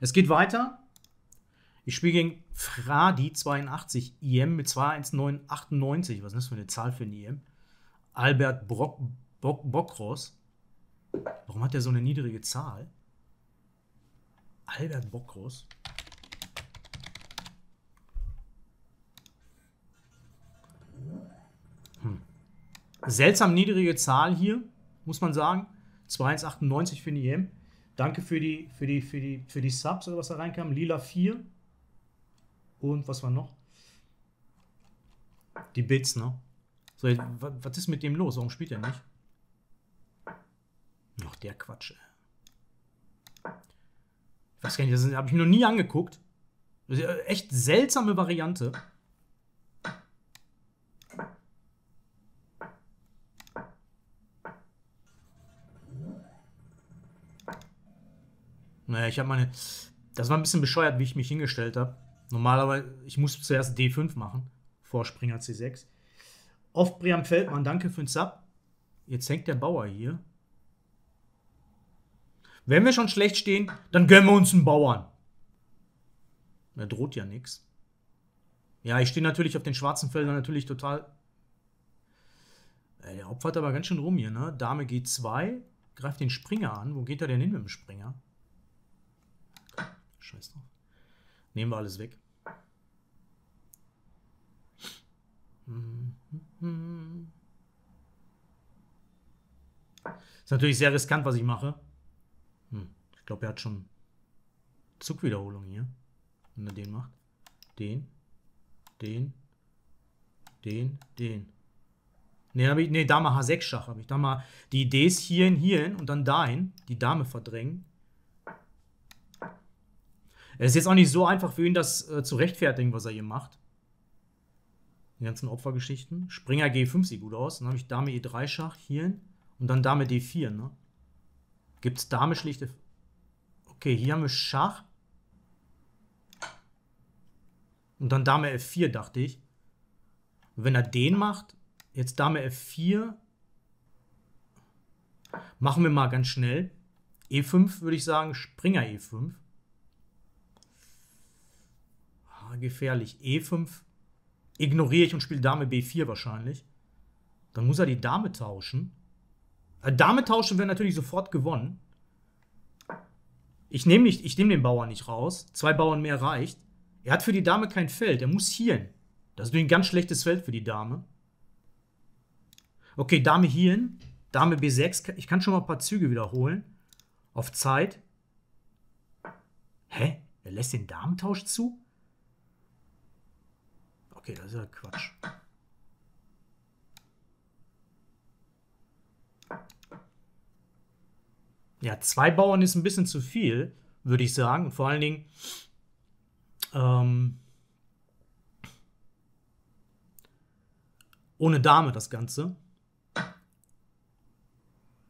Es geht weiter. Ich spiele gegen Fradi 82 IM mit 21998. Was ist das für eine Zahl für ein IM? Albert Bokros. Warum hat der so eine niedrige Zahl? Albert Bokros. Seltsam niedrige Zahl hier, muss man sagen. 2,198 für die EM. Danke für die Subs, oder was da reinkam. Lila 4. Und was war noch? Die Bits, ne? So, was ist mit dem los? Warum spielt er nicht? Noch der Quatsch, ey. Ich weiß gar nicht, das habe ich mir noch nie angeguckt. Das ist eine echt seltsame Variante. Naja, ich habe meine... Das war ein bisschen bescheuert, wie ich mich hingestellt habe. Normalerweise, ich muss zuerst D5 machen. Vor Springer C6. Oft Brian Feldmann, danke für den Sub. Jetzt hängt der Bauer hier. Wenn wir schon schlecht stehen, dann gönnen wir uns einen Bauern. Da droht ja nichts. Ja, ich stehe natürlich auf den schwarzen Feldern natürlich total... Der Opfer hat aber ganz schön rum hier, ne? Dame G2, greift den Springer an. Wo geht er denn hin mit dem Springer? Scheiß drauf. Nehmen wir alles weg. Ist natürlich sehr riskant, was ich mache. Ich glaube, er hat schon Zugwiederholung hier. Wenn er den macht. Den. Nee, Dame H6 Schach habe ich. Da mal die Idee ist hierhin und dann dahin. Die Dame verdrängen. Es ist jetzt auch nicht so einfach für ihn, das zu rechtfertigen, was er hier macht. Die ganzen Opfergeschichten. Springer G5 sieht gut aus. Dann habe ich Dame E3 Schach, hierhin. Und dann Dame D4, ne? Gibt es Dame schlichte... Okay, hier haben wir Schach. Und dann Dame F4, dachte ich. Und wenn er den macht, jetzt Dame F4. Machen wir mal ganz schnell. E5 würde ich sagen, Springer E5. Gefährlich. E5 ignoriere ich und spiele Dame B4 wahrscheinlich. Dann muss er die Dame tauschen. Dame tauschen wäre natürlich sofort gewonnen. Ich nehme den Bauern nicht raus. 2 Bauern mehr reicht. Er hat für die Dame kein Feld. Er muss hier hin. Das ist ein ganz schlechtes Feld für die Dame. Okay, Dame hier hin. Dame B6. Ich kann schon mal ein paar Züge wiederholen. Auf Zeit. Hä? Er lässt den Damentausch zu? Okay, das ist ja Quatsch. Ja, 2 Bauern ist ein bisschen zu viel, würde ich sagen. Und vor allen Dingen, ohne Dame das Ganze.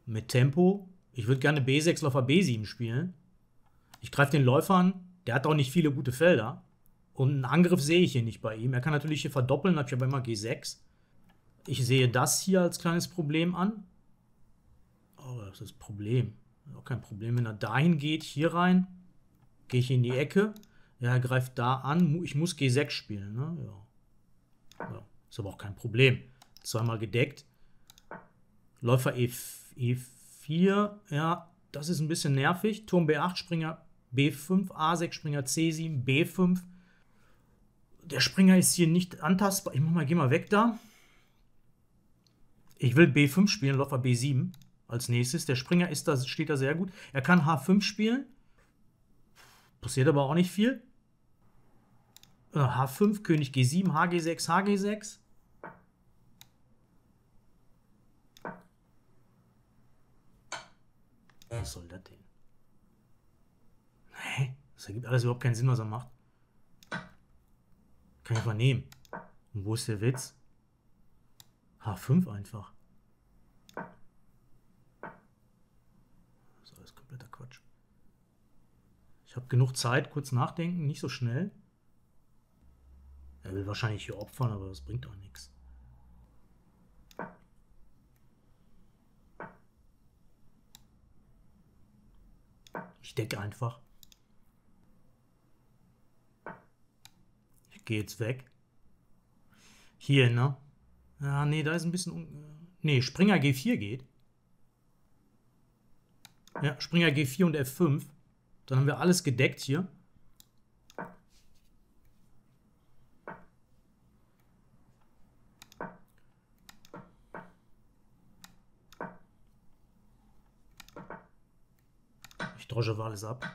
Mit Tempo. Ich würde gerne B6 Läufer B7 spielen. Ich greife den Läufer an. Der hat auch nicht viele gute Felder. Und einen Angriff sehe ich hier nicht bei ihm. Er kann natürlich hier verdoppeln, habe ich aber immer G6. Ich sehe das hier als kleines Problem an. Oh, das ist ein Problem. Auch kein Problem, wenn er dahin geht, hier rein. Gehe ich in die Ecke. Ja, er greift da an. Ich muss G6 spielen. Ne? Ja. Ja, ist aber auch kein Problem. Zweimal gedeckt. Läufer E4. Ja, das ist ein bisschen nervig. Turm B8, Springer B5, A6, Springer C7, B5. Der Springer ist hier nicht antastbar. Ich mach mal, geh mal weg da. Ich will B5 spielen, Läufer B7 als nächstes. Der Springer ist da, steht da sehr gut. Er kann H5 spielen. Passiert aber auch nicht viel. H5, König G7, HG6, HG6. Was soll das denn? Nee, das ergibt alles überhaupt keinen Sinn, was er macht. Kann ich mal nehmen. Und wo ist der Witz? H5 einfach. Das ist alles kompletter Quatsch. Ich habe genug Zeit, kurz nachdenken, nicht so schnell. Er will wahrscheinlich hier opfern, aber das bringt auch nichts. Ich decke einfach. geht's weg. Hier, ne? Ah, nee, da ist ein bisschen... Nee, Springer G4 geht. Ja, Springer G4 und F5. Dann haben wir alles gedeckt hier. Ich drosche aber alles ab.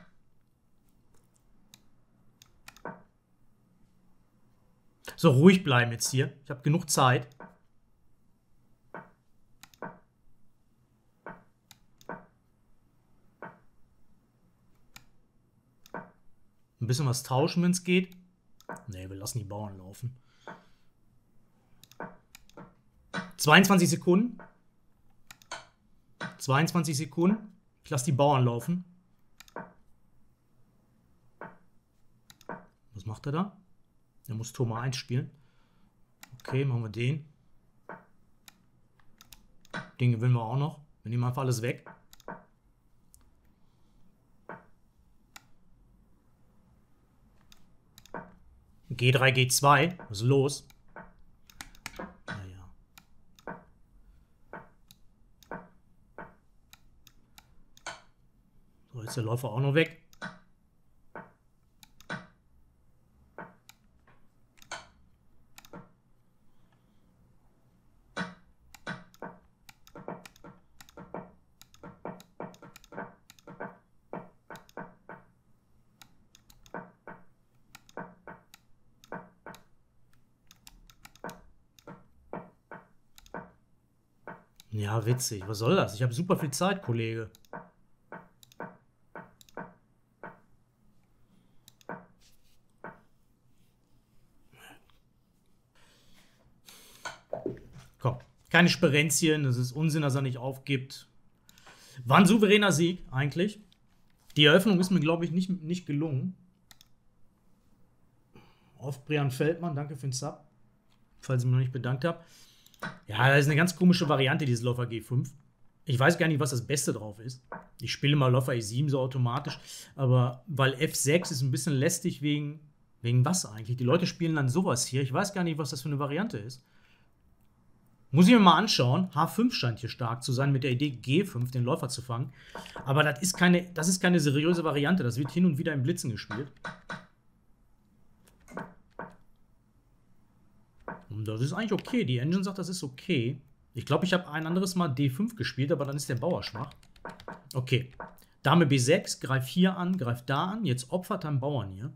So, ruhig bleiben jetzt hier. Ich habe genug Zeit. Ein bisschen was tauschen, wenn es geht. Ne, wir lassen die Bauern laufen. 22 Sekunden. 22 Sekunden. Ich lasse die Bauern laufen. Was macht er da? Er muss Turm 1 spielen. Okay, machen wir den. Den gewinnen wir auch noch. Wir nehmen einfach alles weg. G3, G2. Was ist los? Naja. So, jetzt ist der Läufer auch noch weg. Ja, witzig. Was soll das? Ich habe super viel Zeit, Kollege. Komm, keine Sperenzien. Das ist Unsinn, dass er nicht aufgibt. War ein souveräner Sieg, eigentlich. Die Eröffnung ist mir, glaube ich, nicht gelungen. Auf Brian Feldmann, danke für den Sub. Falls ich mich noch nicht bedankt habe. Ja, das ist eine ganz komische Variante, dieses Läufer G5. Ich weiß gar nicht, was das Beste drauf ist. Ich spiele mal Läufer E7 so automatisch, aber weil F6 ist ein bisschen lästig wegen was eigentlich? Die Leute spielen dann sowas hier. Ich weiß gar nicht, was das für eine Variante ist. Muss ich mir mal anschauen. H5 scheint hier stark zu sein mit der Idee G5, den Läufer zu fangen. Aber das ist keine seriöse Variante. Das wird hin und wieder im Blitzen gespielt. Das ist eigentlich okay. Die Engine sagt, das ist okay. Ich glaube, ich habe ein anderes Mal D5 gespielt, aber dann ist der Bauer schwach. Okay. Dame B6, greif hier an, greif da an. Jetzt opfert ein Bauern hier.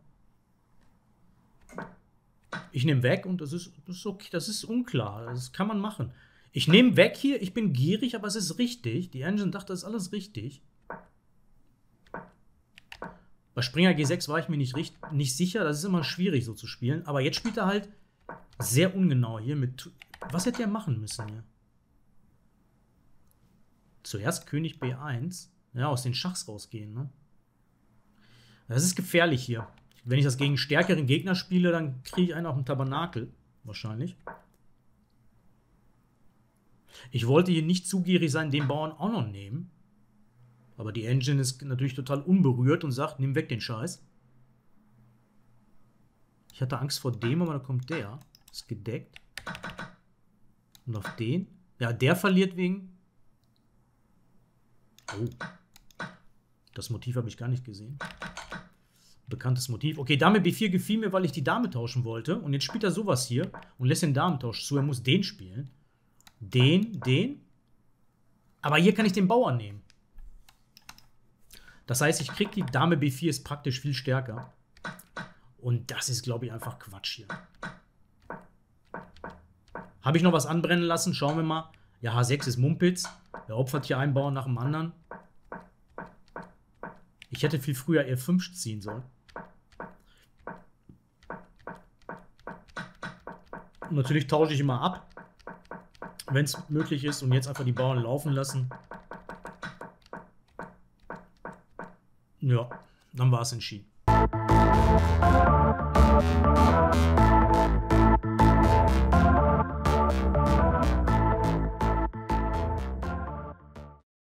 Ich nehme weg und das ist okay. Das ist unklar. Das kann man machen. Ich nehme weg hier. Ich bin gierig, aber es ist richtig. Die Engine dachte, das ist alles richtig. Bei Springer G6 war ich mir nicht sicher. Das ist immer schwierig so zu spielen. Aber jetzt spielt er halt sehr ungenau hier mit... Was hätte er machen müssen hier? Zuerst König B1. Ja, aus den Schachs rausgehen, ne? Das ist gefährlich hier. Wenn ich das gegen stärkeren Gegner spiele, dann kriege ich einen auf dem Tabernakel. Wahrscheinlich. Ich wollte hier nicht zu gierig sein, den Bauern auch noch nehmen. Aber die Engine ist natürlich total unberührt und sagt, nimm weg den Scheiß. Ich hatte Angst vor dem, aber da kommt der. Ist gedeckt. Und auf den. Ja, der verliert wegen... Oh. Das Motiv habe ich gar nicht gesehen. Bekanntes Motiv. Okay, Dame B4 gefiel mir, weil ich die Dame tauschen wollte. Und jetzt spielt er sowas hier und lässt den Damentausch zu. Er muss den spielen. Den. Aber hier kann ich den Bauern nehmen. Das heißt, ich kriege die Dame B4 ist praktisch viel stärker. Und das ist, glaube ich, einfach Quatsch hier. Habe ich noch was anbrennen lassen? Schauen wir mal. Ja, H6 ist Mumpitz. Er opfert hier einen Bauern nach dem anderen. Ich hätte viel früher E5 ziehen sollen. Und natürlich tausche ich immer ab, wenn es möglich ist. Und jetzt einfach die Bauern laufen lassen. Ja, dann war es entschieden. Thank you.